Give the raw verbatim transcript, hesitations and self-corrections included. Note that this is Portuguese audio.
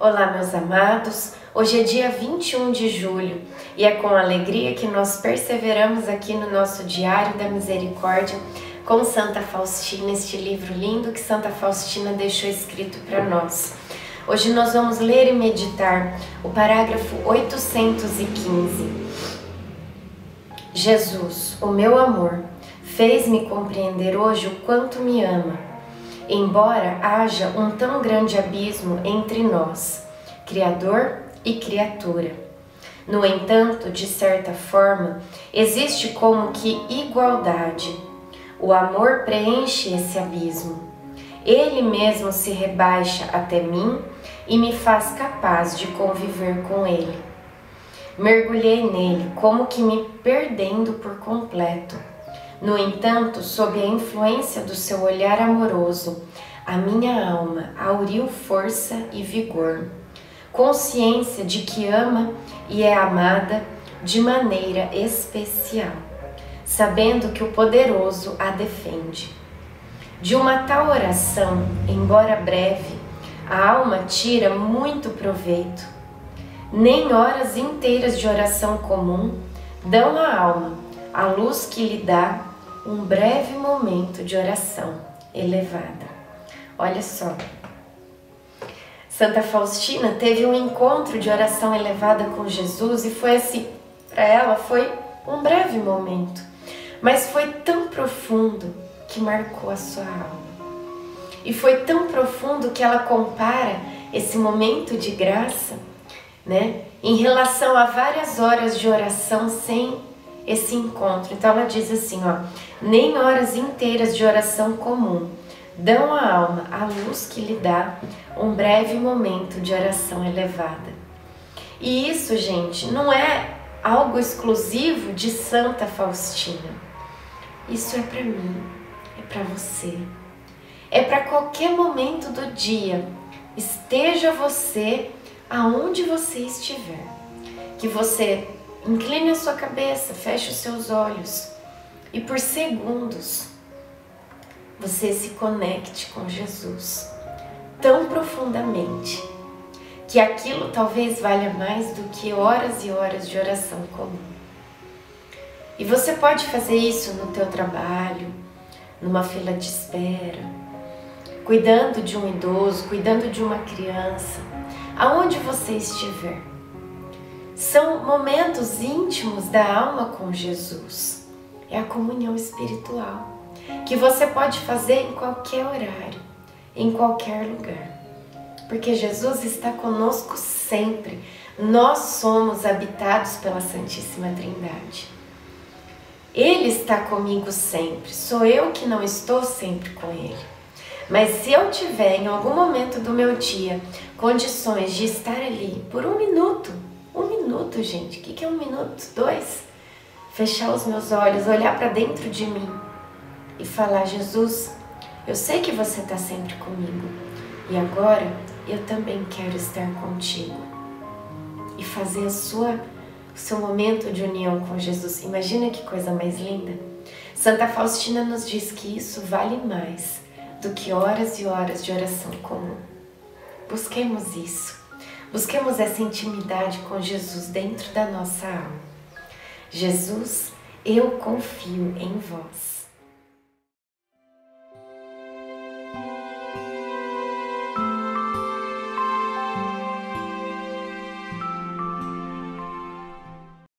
Olá, meus amados, hoje é dia vinte e um de julho e é com alegria que nós perseveramos aqui no nosso Diário da Misericórdia com Santa Faustina, este livro lindo que Santa Faustina deixou escrito para nós. Hoje nós vamos ler e meditar o parágrafo oitocentos e quinze. Jesus, o meu amor, fez-me compreender hoje o quanto me ama. Embora haja um tão grande abismo entre nós, Criador e criatura. No entanto, de certa forma, existe como que igualdade. O amor preenche esse abismo. Ele mesmo se rebaixa até mim e me faz capaz de conviver com ele. Mergulhei nele como que me perdendo por completo. No entanto, sob a influência do seu olhar amoroso, a minha alma auriu força e vigor, consciência de que ama e é amada de maneira especial, sabendo que o poderoso a defende. De uma tal oração, embora breve, a alma tira muito proveito. Nem horas inteiras de oração comum dão à alma a luz que lhe dá um breve momento de oração elevada. Olha só, Santa Faustina teve um encontro de oração elevada com Jesus e foi assim, para ela foi um breve momento, mas foi tão profundo que marcou a sua alma. E foi tão profundo que ela compara esse momento de graça, né, em relação a várias horas de oração sem esse encontro. Então ela diz assim, ó, nem horas inteiras de oração comum dão à alma a luz que lhe dá um breve momento de oração elevada. E isso, gente, não é algo exclusivo de Santa Faustina. Isso é para mim, é para você, é para qualquer momento do dia. Esteja você aonde você estiver, que você incline a sua cabeça, feche os seus olhos e por segundos você se conecte com Jesus tão profundamente que aquilo talvez valha mais do que horas e horas de oração comum. E você pode fazer isso no teu trabalho, numa fila de espera, cuidando de um idoso, cuidando de uma criança, aonde você estiver. São momentos íntimos da alma com Jesus. É a comunhão espiritual que você pode fazer em qualquer horário, em qualquer lugar. Porque Jesus está conosco sempre. Nós somos habitados pela Santíssima Trindade. Ele está comigo sempre. Sou eu que não estou sempre com Ele. Mas se eu tiver em algum momento do meu dia condições de estar ali por um minuto, Um minuto, gente. O que é um minuto? Dois? Fechar os meus olhos, olhar para dentro de mim e falar, Jesus, eu sei que você está sempre comigo e agora eu também quero estar contigo. E fazer a sua, o seu momento de união com Jesus. Imagina que coisa mais linda. Santa Faustina nos diz que isso vale mais do que horas e horas de oração comum. Busquemos isso. Busquemos essa intimidade com Jesus dentro da nossa alma. Jesus, eu confio em vós.